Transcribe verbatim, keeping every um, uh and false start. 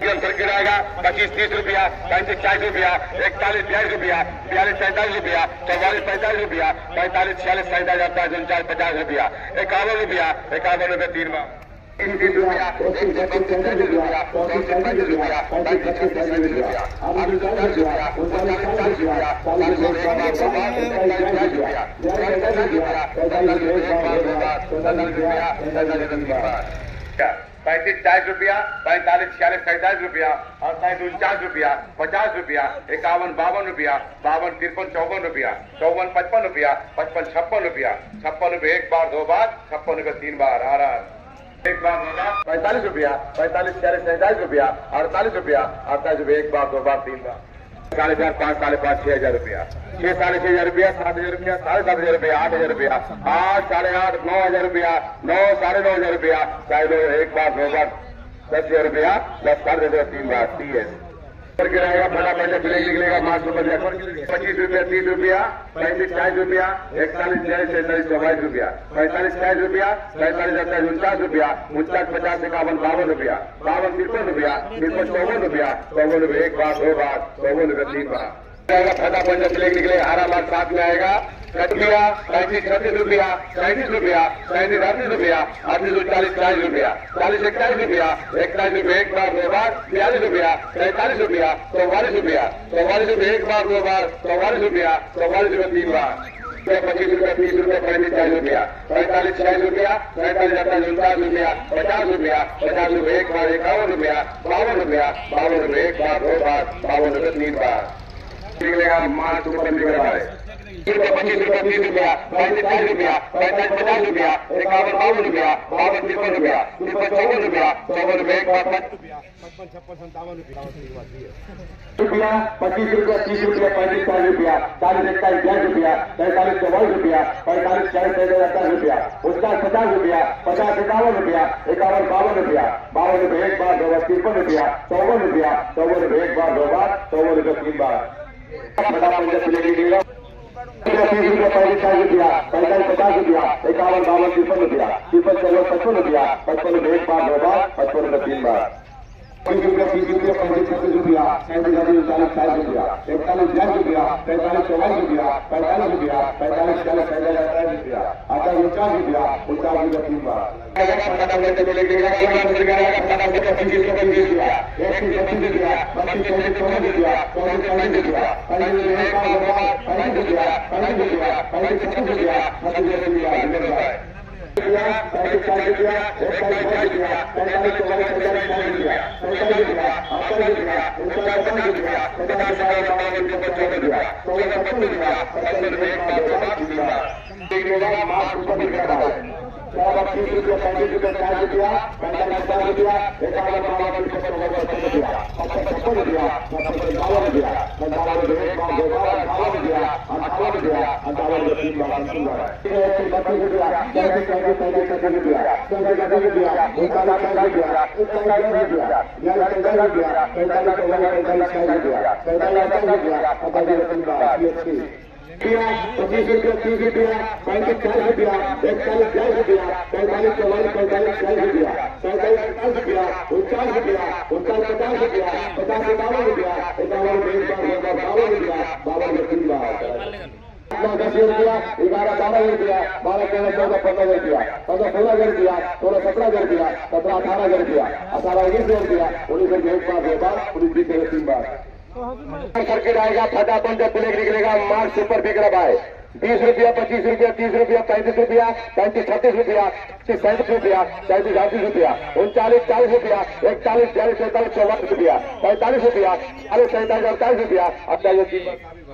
Diesel circuit आएगा पच्चीस तीस रुपया, पैंतीस चालीस रुपया, इकतालीस बयालीस रुपया, बयालीस सैंतालीस रुपया, चौवालीस पैंतालीस रुपया, पैंतालीस छियालीस सैंतालीस अड़तालीस उनचास पचास रुपया, इक्यावन रुपया, इक्यावन रुपया तीन बार पैंतीस चालीस रुपया, पैंतालीस छियालीस सैंतालीस रुपया, अड़तालीस उनचास रुपया, पचास रुपया, इक्यावन बावन रुपया, बावन तिरपन चौवन रुपया, चौवन पचपन रुपया, पचपन छप्पन रुपया, छप्पन रुपये एक बार दो बार, छप्पन रुपये तीन बार आ रहा है। एक बार होगा पैंतालीस रुपया, पैंतालीस छियालीस सैंतालीस रुपया, अड़तालीस रुपया, अड़तालीस रुपया एक बार दो बार तीन बार, साढ़े चार पाँच साढ़े पाँच छह हजार रुपया, छह साढ़े छह हजार रुपया, सात हजार रुपया, साढ़े सात हजार रुपया, आठ हजार रुपया, आठ साढ़े आठ, नौ हजार रुपया, नौ साढ़े नौ हजार रुपया, साढ़े एक बार दो बार, दस हजार रुपया, दस साढ़े दस तीन बार तीन है। गिराएगा फटाफट से ब्रेक निकलेगा पाँच सौ पचास पच्चीस रुपया, तीस रुपया, पैंतीस चालीस रुपया, इकतालीस चालीस सैंतालीस चौवालीस रुपया, पैंतालीस चालीस रुपया, पैंतालीस अट्ठाईस उनचास रुपया, उनचास पचास इक्यावन बावन रुपया, बावन तिरपन रुपया, तिरपन चौवन रुपया, चौवन रुपये एक बार दो बार, चौवन रुपये तीन बार। जाएगा फटाफट से ब्रेक निकलेगा आराम आठ साथ में आएगा रुपया, पैंतीस छत्तीस रुपया, सैंतीस रुपया, सैंतीस अड़तीस रुपया, अड़तीस सौ चालीस चालीस रुपया, चालीस इकतालीस रुपया, इकतालीस रुपये एक बार दो बार, बयालीस रुपया, तैंतालीस रुपया, चौवालीस रुपया, चौवालीस रुपये एक बार दो बार, चौवालीस रुपया, चौवालीस रुपये तीन बार, पच्चीस रुपया, तीस रुपया, पैंतीस चालीस रुपया, पैंतालीस छियालीस रुपया, पैंतालीस अट्ठाईस उनचास रुपया, पचास रुपया, पचास रुपये एक बार, इक्यावन रुपया, बावन रुपया, बावन रुपये एक बार दो बार, बावन रुपये तीन बार निकलेगा मार्च ऊपर निकलेगा। पच्चीस रुपया, तीस रुपया, पैंतीस चालीस रुपया, पैंतालीस पचास रुपया, इक्यावन बावन रुपया, बावन तिरपन रुपया, तिरपन चौवन रुपया, चौवन रुपये एक बार, पचपन छप्पन सत्तावन रुपया, पच्चीस रुपया, तीस रुपया, पैंतीस चालीस रुपया, चालीस इक्कीस चालीस रुपया, पैंतालीस चौवालीस रुपया, पैंतालीस चालीस पचास रुपया, उनचास पचास रुपया, पचास इक्यावन रुपया, इक्यावन बावन रुपया, बावन रुपये एक बार दो बार, तिरपन रुपया, चौवन रुपया, चौवन रुपये एक बार दो बार, चौवन रुपये तीन बार। तीस रुपया, पैंतीस चालीस रुपया, पैंतालीस पचास रुपया, इक्यावन बावन तिरपन रुपया, तिरपन चलो पचपन रुपया, पचपन रुपये एक बार दो बार, पचपन रुपये तीन बार। तीस रुपया, तीस रुपया, पैंतीस छत्तीस रुपया, सैंतीस चालीस चालीस रुपया, इकतालीस चालीस रुपया, पैंतालीस चौवालीस रुपया, पैंतालीस रुपया, पैंतालीस चालीस पैंतालीस अट्ठाईस रुपया, अट्ठाईस उनचास रुपया, उनचास रुपया तीन बार। पच्चीस रुपया, तीस रुपया, पैंतीस चालीस रुपया, इकतालीस चालीस रुपया, पैंतालीस चौवालीस, पैंतालीस चालीस रुपया, पैंतालीस पचास रुपया, उनचास रुपया, उनचास पचास रुपया, पचास इक्यावन रुपया, इक्यावन रुपये बावन रुपया, बावन रुपये तीन बार। दस रुपया, ग्यारह बारह रुपया, बारह तेरह चौदह पंद्रह रुपया, पंद्रह सोलह हजार रुपया, सोलह सत्रह हजार रुपया, सत्रह अठारह हजार रुपया, अठारह उन्नीस हजार रुपया, उन्नीस हजार एक बार दो बार, उन्नीस बीस हजार तीन बार। सर्किट आएगा फटाफट से ब्रेक निकलेगा मार्च सुपर बिक रहा है। बीस रुपया, पच्चीस रुपया, तीस रुपया, पैंतीस रुपया, पैंतीस छत्तीस रुपया, सैंतीस रुपया, सैंतीस अड़तीस रुपया, उनचालीस चालीस रुपया, इकतालीस चालीस सैंतालीस चौवालीस रुपया, पैंतालीस रुपया, चालीस सैंतालीस अड़तालीस रुपया, अट्ठाईस